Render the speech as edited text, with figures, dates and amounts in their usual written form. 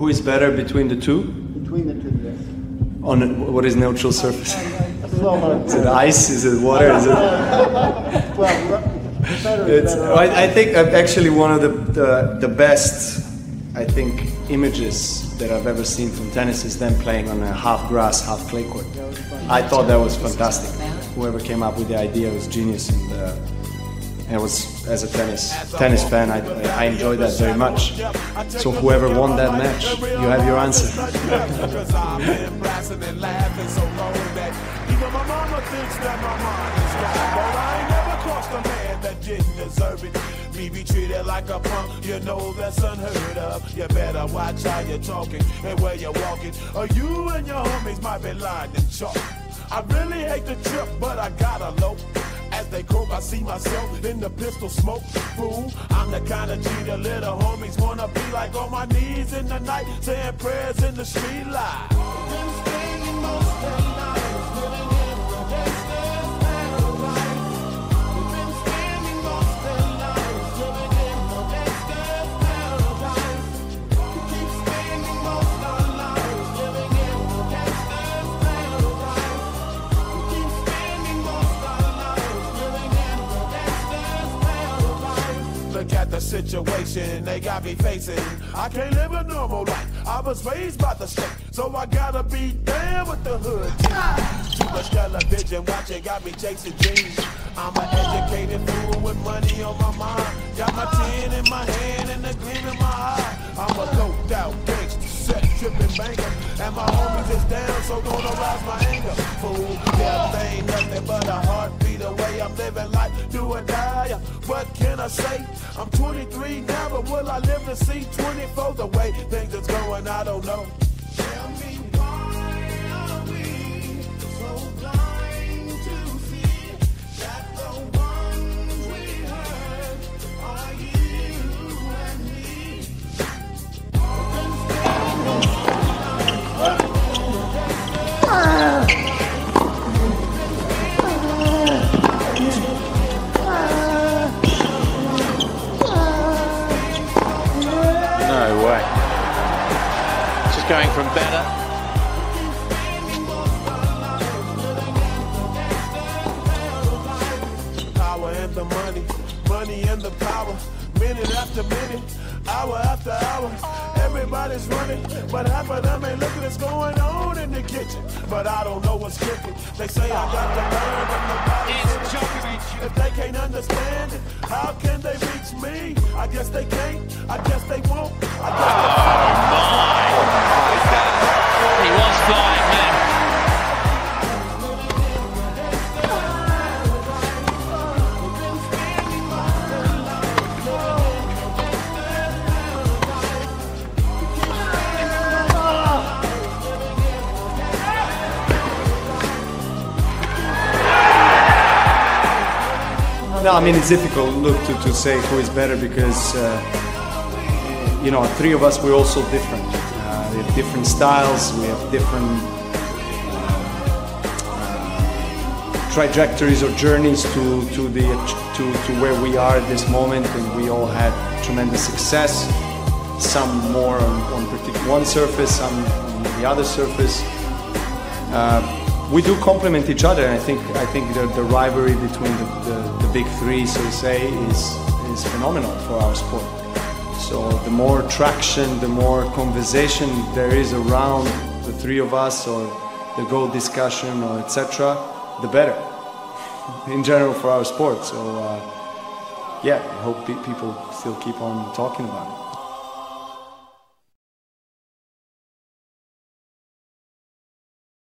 Who is better between the two? Between the two, yes. On what is neutral surface? Is it ice? Is it water? Is it? Well, I think actually one of the best, I think, images that I've ever seen from tennis is them playing on a half grass, half clay court. I thought that was fantastic. Whoever came up with the idea was genius, and I was, as a tennis fan, I enjoyed that very much. So whoever won that match, you have your answer. Me be treated like a punk, you know that's unheard of. You better watch how you're talking and where you're walking, or you and your homies might be lined in chalk. I really hate the trip, but I gotta low. As they croak, I see myself in the pistol smoke. Fool, I'm the kind of G the little homies wanna be like, on my knees in the night, saying prayers in the street light. Situation they got me facing. I can't live a normal life. I was raised by the state, so I gotta be down with the hood. Too much television watching got me chasing dreams. I'm an educated fool with money on my mind. Got my tin in my hand and the gleam in my eye. I'm a doped out gangster, set tripping banker, and my homies is down, so gonna rise my anger. Fool, yeah, ain't nothing but a heartbeat away. I'm living life, do or die. What can I say? I'm 23 now, but will I live to see 24? The way things are going, I don't know. Tell me, why are we so blind? Going from better. Power and the money, money and the power. Minute after minute, hour after hour. Everybody's running, but half of them ain't looking what's going on in the kitchen. But I don't know what's cooking. They say I got to learn, but nobody's joking. If they can't understand it, how can they reach me? I guess they can't. I guess they won't. I guess he was flying there. No, I mean, it's difficult, look, to say who is better because, you know, three of us, we're also different. We have different styles, we have different trajectories or journeys to where we are at this moment, and we all had tremendous success. Some more on one surface, some on the other surface. We do complement each other, and I think the rivalry between the big three, so to say, is phenomenal for our sport. So the more traction, the more conversation there is around the three of us, or the goal discussion, or etc., the better in general for our sport. So yeah, I hope people still keep on talking about it.